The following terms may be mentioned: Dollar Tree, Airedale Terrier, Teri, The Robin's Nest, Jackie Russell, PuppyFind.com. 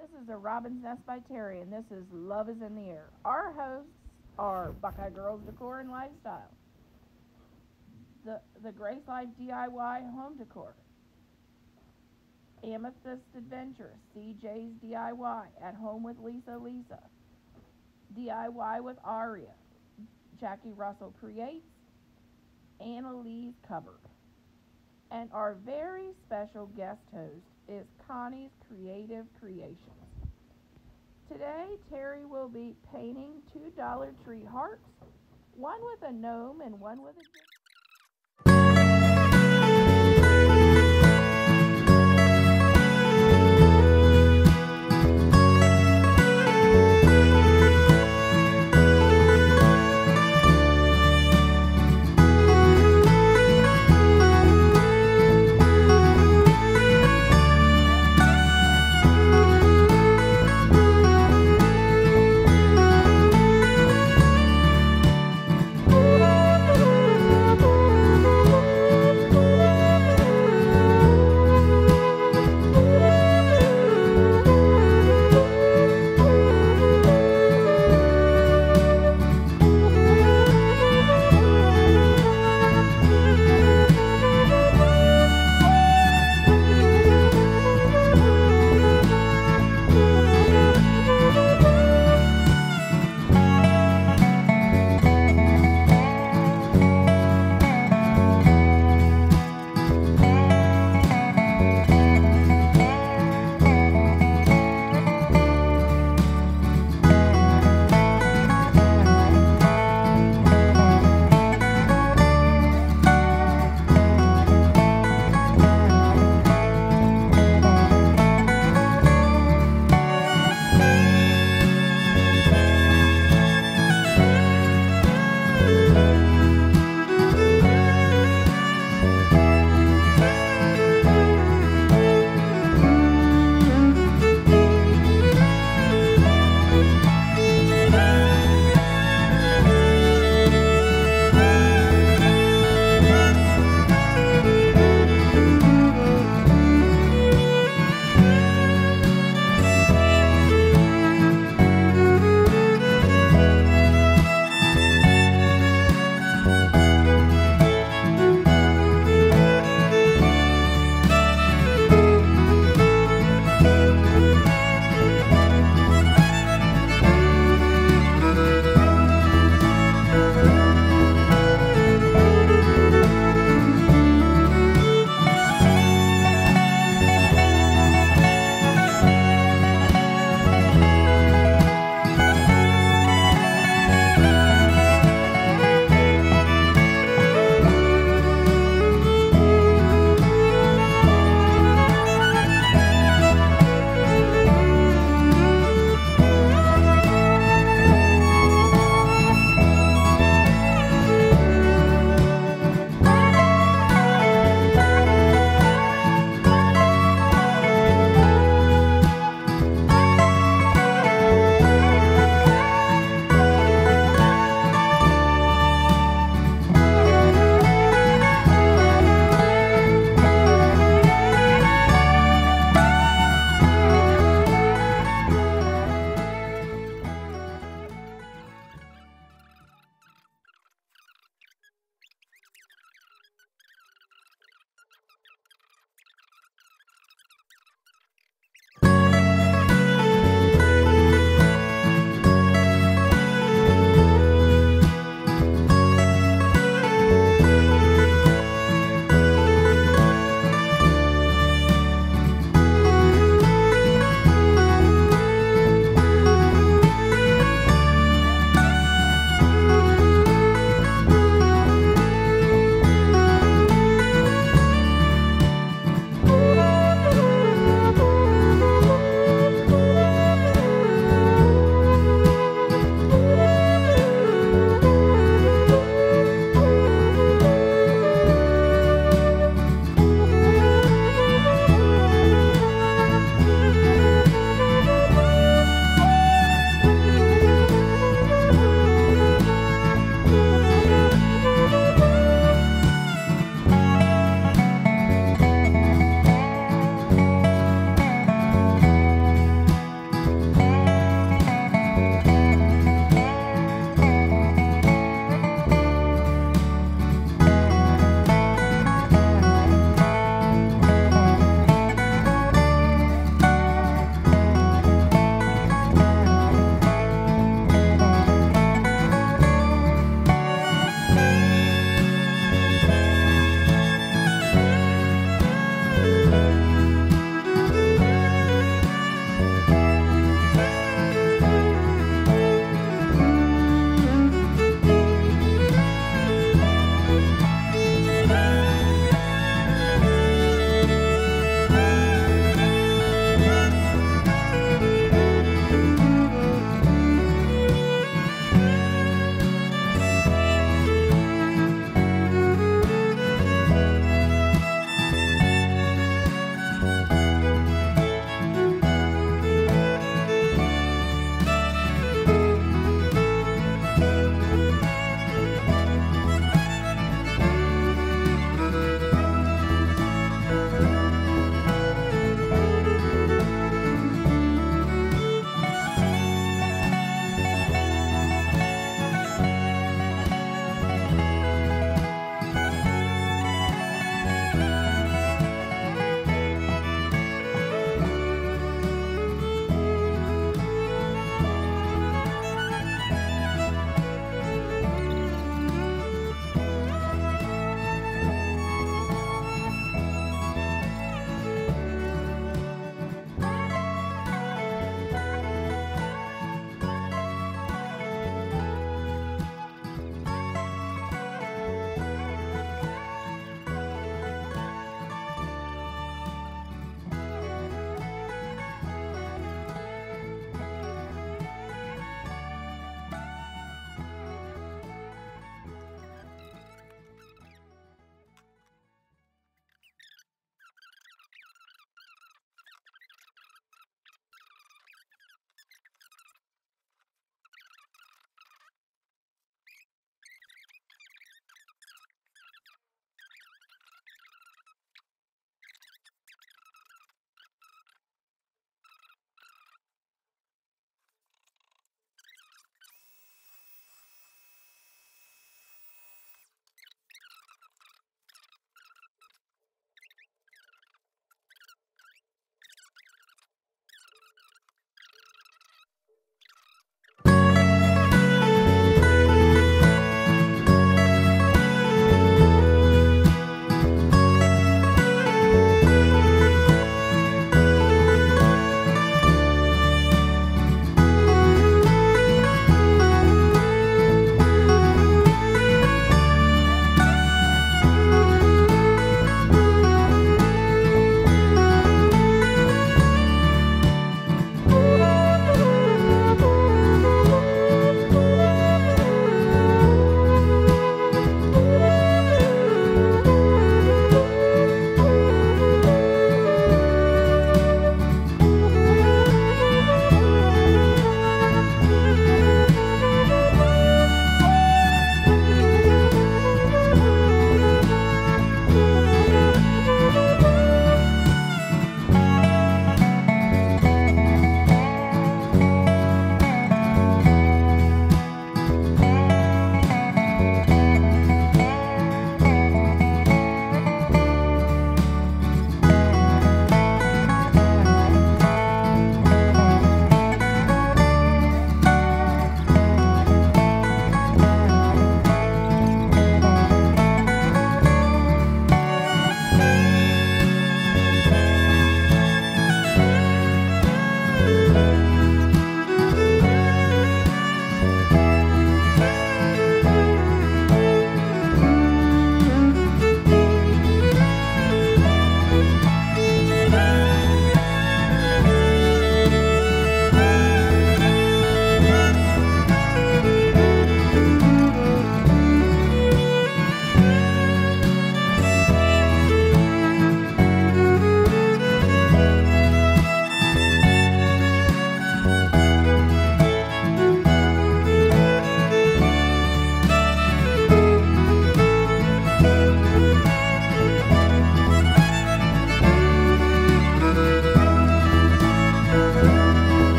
This is The Robin's Nest by Terry, and this is Love is in the Air. Our hosts are Buckeye Girls Decor and Lifestyle, the Grace Life DIY Home Decor, Amethyst Adventure, CJ's DIY, At Home with Lisa, DIY with Aria, Jackie Russell Creates, Annalise Cupboard. And our very special guest host is Connie's Creative Creations. Today, Terry will be painting two Dollar Tree hearts, one with a gnome and one with a...